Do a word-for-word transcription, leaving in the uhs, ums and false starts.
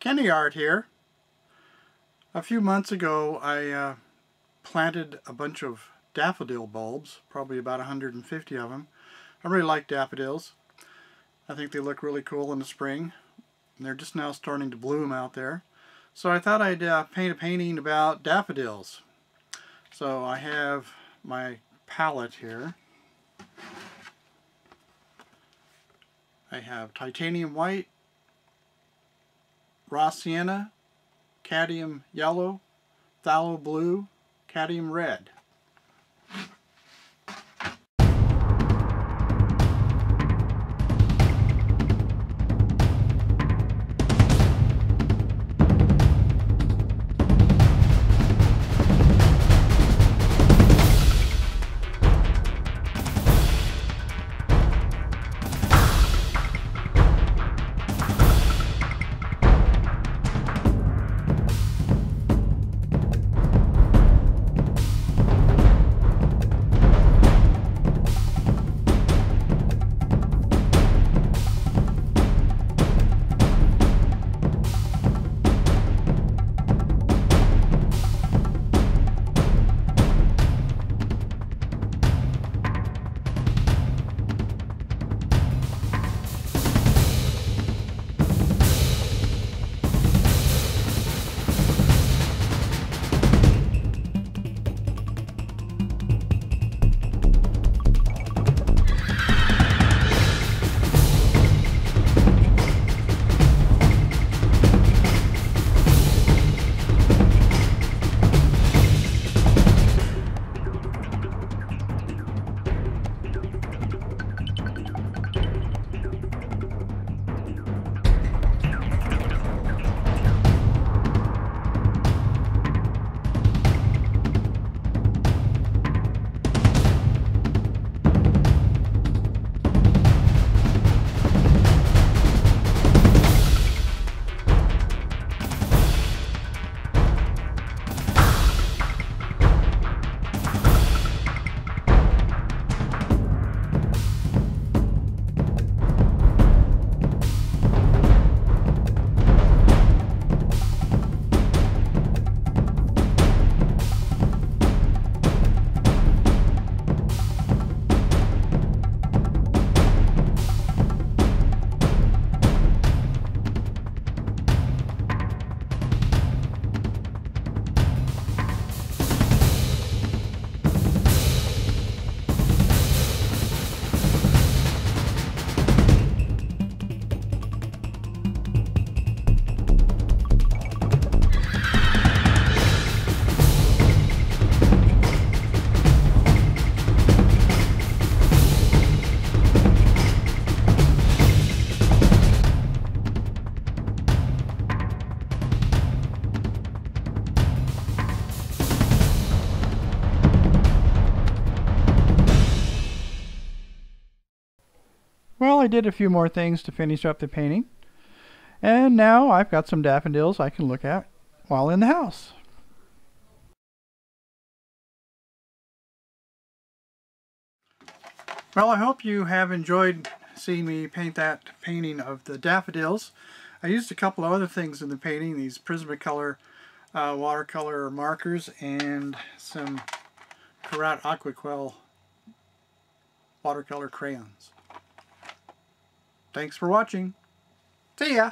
Kenny Art here. A few months ago I uh, planted a bunch of daffodil bulbs, probably about one hundred fifty of them. I really like daffodils. I think they look really cool in the spring. And they're just now starting to bloom out there. So I thought I'd uh, paint a painting about daffodils. So I have my palette here. I have titanium white, raw sienna, cadmium yellow, phthalo blue, cadmium red. Well, I did a few more things to finish up the painting, and now I've got some daffodils I can look at while in the house. Well, I hope you have enjoyed seeing me paint that painting of the daffodils. I used a couple of other things in the painting, these Prismacolor uh, watercolor markers and some Karat Aquaquel watercolor crayons. Thanks for watching. See ya!